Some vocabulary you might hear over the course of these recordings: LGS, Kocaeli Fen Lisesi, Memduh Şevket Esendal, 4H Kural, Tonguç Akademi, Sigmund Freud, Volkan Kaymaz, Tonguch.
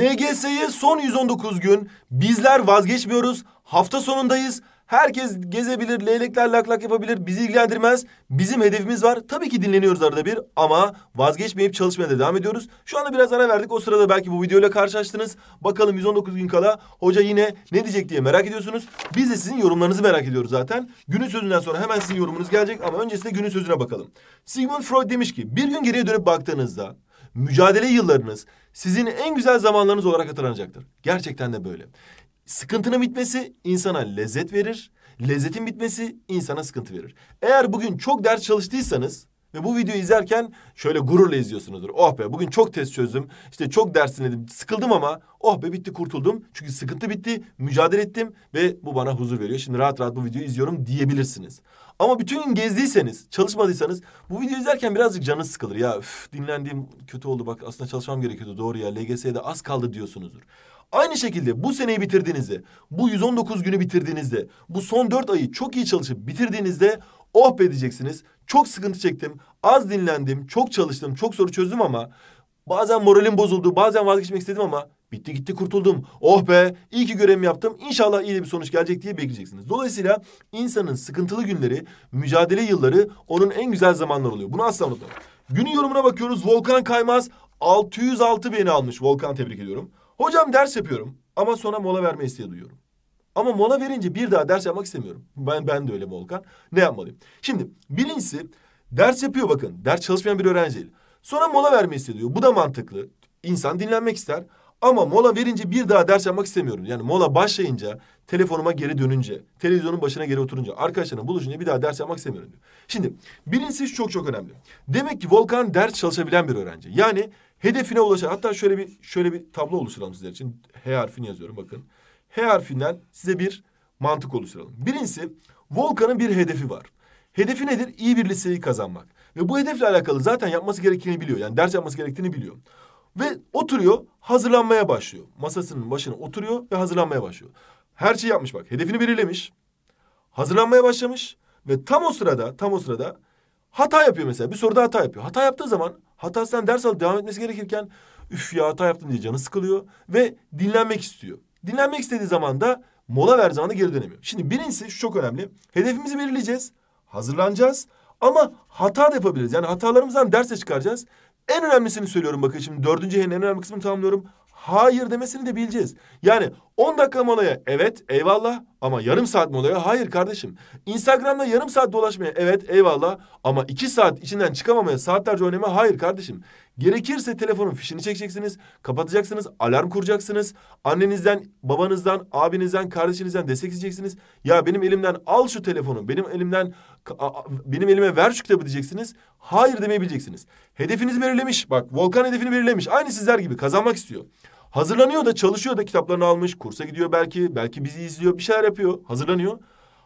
LGS'ye son 119 gün. Bizler vazgeçmiyoruz. Hafta sonundayız. Herkes gezebilir, leylekler laklak yapabilir. Bizi ilgilendirmez. Bizim hedefimiz var. Tabii ki dinleniyoruz arada bir ama vazgeçmeyip çalışmaya da devam ediyoruz. Şu anda biraz ara verdik. O sırada belki bu videoyla karşılaştınız. Bakalım 119 gün kala hoca yine ne diyecek diye merak ediyorsunuz. Biz de sizin yorumlarınızı merak ediyoruz zaten. Günün sözünden sonra hemen sizin yorumunuz gelecek ama öncesinde günün sözüne bakalım. Sigmund Freud demiş ki bir gün geriye dönüp baktığınızda mücadele yıllarınız sizin en güzel zamanlarınız olarak hatırlanacaktır. Gerçekten de böyle. Sıkıntının bitmesi insana lezzet verir. Lezzetin bitmesi insana sıkıntı verir. Eğer bugün çok ders çalıştıysanız ve bu videoyu izlerken şöyle gururla izliyorsunuzdur. Oh be bugün çok test çözdüm. İşte çok ders dinledim. Sıkıldım ama oh be bitti kurtuldum. Çünkü sıkıntı bitti. Mücadele ettim ve bu bana huzur veriyor. Şimdi rahat rahat bu videoyu izliyorum diyebilirsiniz. Ama bütün gün gezdiyseniz, çalışmadıysanız bu videoyu izlerken birazcık canınız sıkılır. Ya üf, dinlendiğim kötü oldu bak aslında çalışmam gerekiyordu doğru ya. LGS'ye de az kaldı diyorsunuzdur. Aynı şekilde bu seneyi bitirdiğinizde, bu 119 günü bitirdiğinizde, bu son 4 ayı çok iyi çalışıp bitirdiğinizde oh be diyeceksiniz. Çok sıkıntı çektim, az dinlendim, çok çalıştım, çok soru çözdüm ama bazen moralim bozuldu, bazen vazgeçmek istedim ama bitti gitti kurtuldum. Oh be iyi ki görevimi yaptım. İnşallah iyi de bir sonuç gelecek diye bekleyeceksiniz. Dolayısıyla insanın sıkıntılı günleri, mücadele yılları onun en güzel zamanları oluyor. Bunu asla unutmayın. Günün yorumuna bakıyoruz. Volkan Kaymaz 606 beğeni almış. Volkan tebrik ediyorum. Hocam ders yapıyorum ama sonra mola verme isteği duyuyorum. Ama mola verince bir daha ders yapmak istemiyorum. Ben de öyle Volkan. Ne yapmalıyım? Şimdi birincisi ders yapıyor bakın. Ders çalışmayan bir öğrenci değil. Sonra mola verme isteği duyuyor. Bu da mantıklı. İnsan dinlenmek ister. Ama mola verince bir daha ders yapmak istemiyorum. Yani mola başlayınca, telefonuma geri dönünce, televizyonun başına geri oturunca, arkadaşlarına buluşunca bir daha ders yapmak istemiyorum diyor. Şimdi birincisi çok önemli. Demek ki Volkan ders çalışabilen bir öğrenci. Yani hedefine ulaşan, hatta şöyle bir tablo oluşturalım sizler için. H harfini yazıyorum bakın. H harfinden size bir mantık oluşturalım. Birincisi Volkan'ın bir hedefi var. Hedefi nedir? İyi bir liseyi kazanmak. Ve bu hedefle alakalı zaten yapması gerektiğini biliyor. Yani ders yapması gerektiğini biliyor. Ve oturuyor, hazırlanmaya başlıyor. Masasının başına oturuyor ve hazırlanmaya başlıyor. Her şeyi yapmış bak. Hedefini belirlemiş. Hazırlanmaya başlamış. Ve tam o sırada hata yapıyor mesela. Bir soruda hata yapıyor. Hata yaptığı zaman hatasından ders alıp devam etmesi gerekirken üf ya hata yaptım diye canı sıkılıyor. Ve dinlenmek istiyor. Dinlenmek istediği zaman da mola verdiği zaman da geri dönemiyor. Şimdi birincisi şu çok önemli. Hedefimizi belirleyeceğiz. Hazırlanacağız. Ama hata da yapabiliriz. Yani hatalarımızdan ders de çıkaracağız. En önemlisini söylüyorum bakın şimdi 4. H'nin en önemli kısmını tamamlıyorum. Hayır demesini de bileceğiz. Yani 10 dakika molaya evet eyvallah ama yarım saat molaya hayır kardeşim. Instagram'da yarım saat dolaşmaya evet eyvallah ama 2 saat içinden çıkamamaya saatlerce oynamaya hayır kardeşim. Gerekirse telefonun fişini çekeceksiniz, kapatacaksınız, alarm kuracaksınız. Annenizden, babanızdan, abinizden, kardeşinizden destek isteyeceksiniz. Ya benim elimden al şu telefonu, benim elime ver şu kitabı diyeceksiniz. Hayır demeyi bileceksiniz. Hedefinizi belirlemiş. Bak Volkan hedefini belirlemiş. Aynı sizler gibi kazanmak istiyor. Hazırlanıyor da çalışıyor da kitaplarını almış. Kursa gidiyor belki bizi izliyor. Bir şeyler yapıyor. Hazırlanıyor.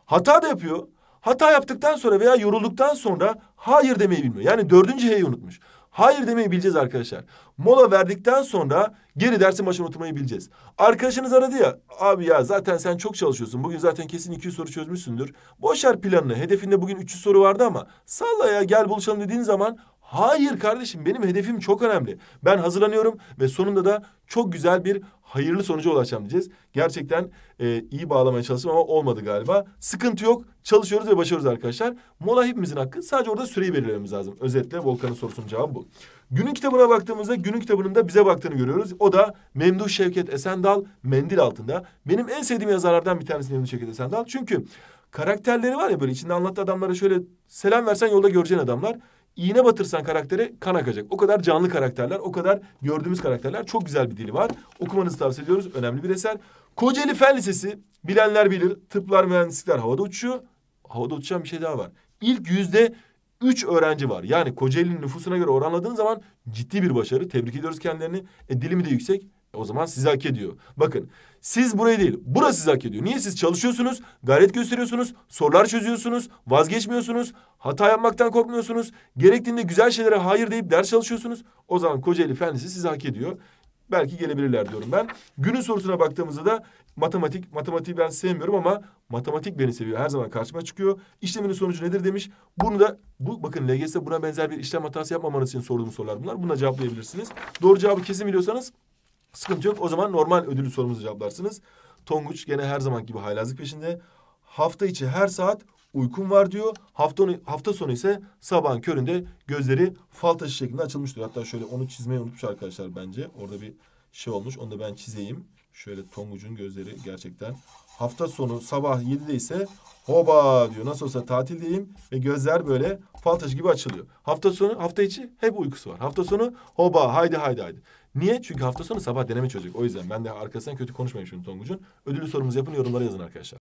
Hata da yapıyor. Hata yaptıktan sonra veya yorulduktan sonra hayır demeyi bilmiyor. Yani 4. H'yi unutmuş. Hayır demeyi bileceğiz arkadaşlar. Mola verdikten sonra geri dersin başına oturmayı bileceğiz. Arkadaşınız aradı ya. Abi ya zaten sen çok çalışıyorsun. Bugün zaten kesin 200 soru çözmüşsündür. Boş ver planını. Hedefinde bugün 300 soru vardı ama salla ya gel buluşalım dediğin zaman hayır kardeşim benim hedefim çok önemli. Ben hazırlanıyorum ve sonunda da çok güzel bir hayırlı sonuca ulaşacağım diyeceğiz. Gerçekten iyi bağlamaya çalıştım ama olmadı galiba. Sıkıntı yok. Çalışıyoruz ve başarıyoruz arkadaşlar. Mola hepimizin hakkı. Sadece orada süreyi belirlememiz lazım. Özetle Volkan'ın sorusunun cevabı bu. Günün kitabına baktığımızda günün kitabının da bize baktığını görüyoruz. O da Memduh Şevket Esendal Mendil Altında. Benim en sevdiğim yazarlardan bir tanesi Memduh Şevket Esendal. Çünkü karakterleri var ya böyle içinde anlattığı adamlara şöyle selam versen yolda göreceğin adamlar. İğne batırsan karaktere kan akacak. O kadar canlı karakterler, o kadar gördüğümüz karakterler. Çok güzel bir dili var. Okumanızı tavsiye ediyoruz. Önemli bir eser. Kocaeli Fen Lisesi. Bilenler bilir. Tıplar, mühendislikler havada uçuyor. Havada uçan bir şey daha var. İlk 3% öğrenci var. Yani Kocaeli'nin nüfusuna göre oranladığın zaman ciddi bir başarı. Tebrik ediyoruz kendilerini. Dilimi de yüksek. O zaman sizi hak ediyor. Bakın siz burayı değil, burası sizi hak ediyor. Niye? Siz çalışıyorsunuz, gayret gösteriyorsunuz, sorular çözüyorsunuz, vazgeçmiyorsunuz, hata yapmaktan korkmuyorsunuz. Gerektiğinde güzel şeylere hayır deyip ders çalışıyorsunuz. O zaman Kocaeli Fen Lisesi sizi hak ediyor. Belki gelebilirler diyorum ben. Günün sorusuna baktığımızda da matematiği ben sevmiyorum ama matematik beni seviyor. Her zaman karşıma çıkıyor. İşleminin sonucu nedir demiş. Bunu da bakın LGS'de buna benzer bir işlem hatası yapmamanız için sorduğum sorular bunlar. Bunu da cevaplayabilirsiniz. Doğru cevabı kesin biliyorsanız Sıkıntı yok. O zaman normal ödüllü sorumuzu cevaplarsınız. Tonguç gene her zamanki gibi haylazlık peşinde. Hafta içi her saat uykum var diyor. Hafta sonu ise sabahın köründe gözleri fal taşı şeklinde açılmıştır. Hatta şöyle onu çizmeyi unutmuş arkadaşlar bence. Orada bir şey olmuş. Onu da ben çizeyim. Şöyle Tonguç'un gözleri gerçekten. Hafta sonu sabah 7'de ise hoba diyor. Nasıl olsa tatildeyim ve gözler böyle fal taşı gibi açılıyor. Hafta sonu, hafta içi hep uykusu var. Hafta sonu hoba haydi haydi haydi. Niye? Çünkü hafta sonu sabah deneme çözecek. O yüzden ben de arkasından kötü konuşmayayım şimdi Tonguç'un. Ödüllü sorumuzu yapın, yorumlara yazın arkadaşlar.